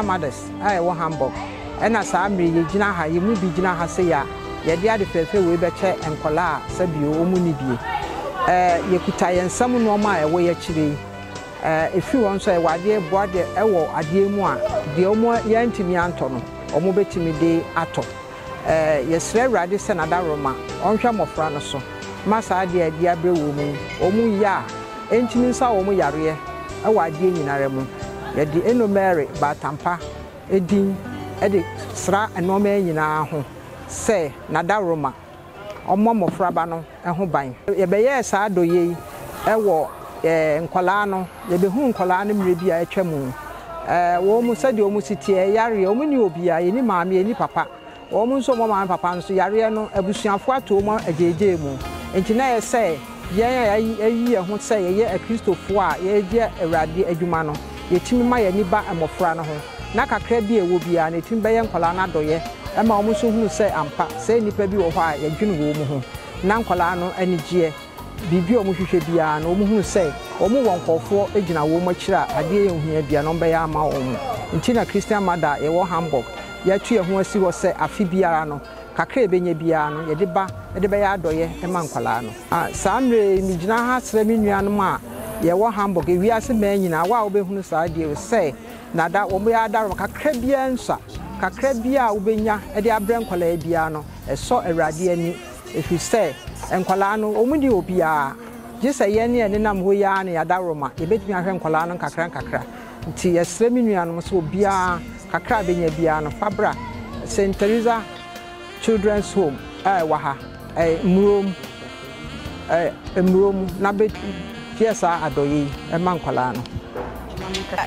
Christian Mothers, I will Hamburg, and as I may Gina, you will be Gina Haseya, Yadia the Pepe Weberche and Kola, Sabio, Munibi, Yakutayan, some no my way actually. If you want to say, why dear boy, the Ewo, a dear moi, the Omo Yantimi Anton, Omobetimi de Ato, yes, Radis and Adaroma, Onsham of Ranoso, Massa dear Diablo woman, Omuya, Entinsa Omoyaria, a wide dean in Aremu. Yet the Enomere, Batampa, Edin, Edic, Sra, and Nome in our home. Say, Nadaroma, or Mom of Rabano, and Hobine. Yes, I do ye, Ewo, Colano, the Behun Colanum Ribia Chemu. Almost said the Omusiti, Yari, Omunubia, any mammy, any papa, almost so mamma and papa, so Yariano, a bushing for 2 months a jemu. And Tina say, Yea, a year, who say a year a Christopher, a dear a radi a Jumano. Yetimima any ba and mofrano. Naka Krebia will be an 18 bayan Colana doye, and Mamusu who say ampa, say Nipebi or why a Jun woman, Nan Colano, any jeer, Bibio Mushibia, no who say, Omu 1 for 4, a Gina Womachra, a dear here be a number my own. In Tina Christian Mother, a war Hamburg, yet 2 months he was say a Fibiano, Cacre Benebiano, Yediba, Edebaya doye, and Man Colano. Ah, Sandre, Mijana has Remianma. Ye wa Hamburg, if we are some men in our way, whose idea will say, Nada Omeada, Cacrebiansa, Cacrebia, Ubina, Edia Brancola Biano, a so a radiani, if you say, and Colano, Omudio Bia, just a yenny and Nam Huyani Adaroma, a bit me a Colano Cacran Cacra, T. S. Leminian was Bia, Cacrabin Biano, Fabra, St. Teresa Children's Home, Waha, a room, Nabit. Yes, I adore you, a man Colano.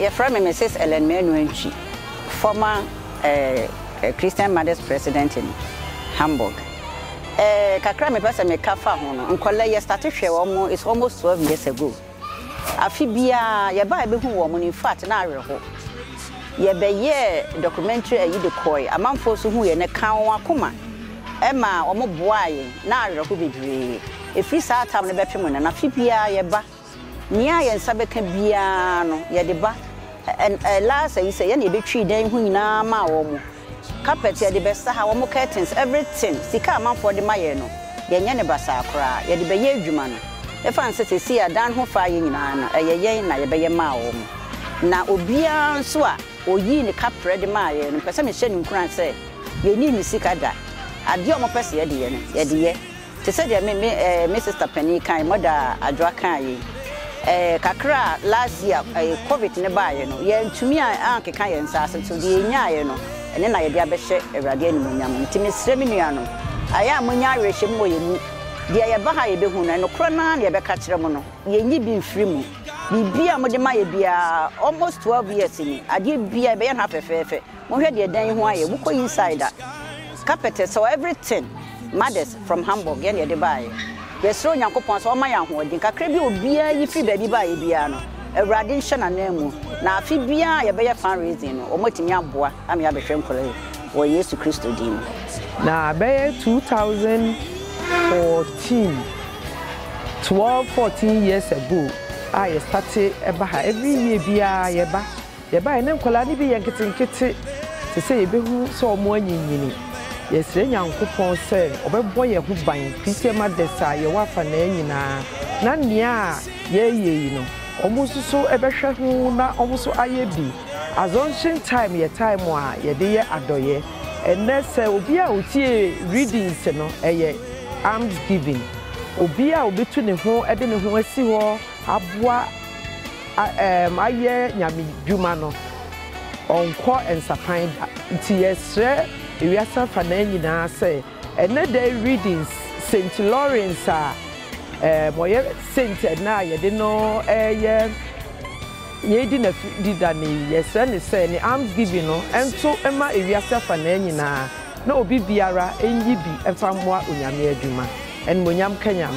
Your friend, Mrs. Ellen Menuenchi, former Christian Mothers president in Hamburg. Kakrami person make a farm, and Collier started share almost 12 years ago. Afibia, your Bible woman in fat and Araho. Your Bayer documentary, a Yudikoi, a man for who in a Kawa Kuma. Emma, or Moboy, Nara who be if we start having a better moon and a fibia, yeba, near and Sabecabiano, yadeba, and alas, I say any big tree dame who na ma omo. Carpet, yet the best, how more curtains, everything, Sika man for the Mayano, Yanabasa cry, yet the Bayerman. If I see a down who fire in Anna, a yen, I obey a maom. Now, Obia, Sua, or ye in the cap red Maya, and Persuasion in Cran say, you need me sick at that. Adieu, my Persia, dear. She said, Mrs. Tapani, kind mother, a drakaye. Kakra last year, a COVID in a bay, you know. Yeah, to me, I ank a kind assassin to the Yano, and then I did a beshet a radian muniam, Timis Reminiano. I am Munyari Shemoy, dear Bahai Behuna, no Cronan, Yabacatramono. Ye need been free. Bibia Modemaya Bia, almost 12 years in it. I did be a bayan half a fair. Mohedia Danway, Wuko insider. Carpet, so everything. Mothers from Hamburg, and the buy. The strong young coupons on my holding a crabby will be a free baby by Biano, a radiation and name. Now, if you be a better fundraising or motivating boy, I'm your friend colleague or yes to Christo Dean. Now, by 2014, 12-14 years ago, I started a bar every year. Be a bar, the buy name Colani be a getting kitty to say, who saw morning. Yes, then young coupon say, or boy who bind Christian Mothers, your wife and Nina. Nan ya, ye, you know. Almost so a better who not almost so I be. As ancient time, your time, why, your dear adoye. And that's a obia uti reading, no, a ye arms giving. Obia between the home, I didn't know see war, abwa, I ye, yammy, jumano, on court and sapine, yes, sir. We are suffering in our say, and that day readings St. Lawrence, St. and now you didn't know a ye didn't did any, yes, and it's any arms giving, and so Emma, if you are suffering in our no be Biara, and ye be a farm war on your mere Juma, and Munyam Kenyam.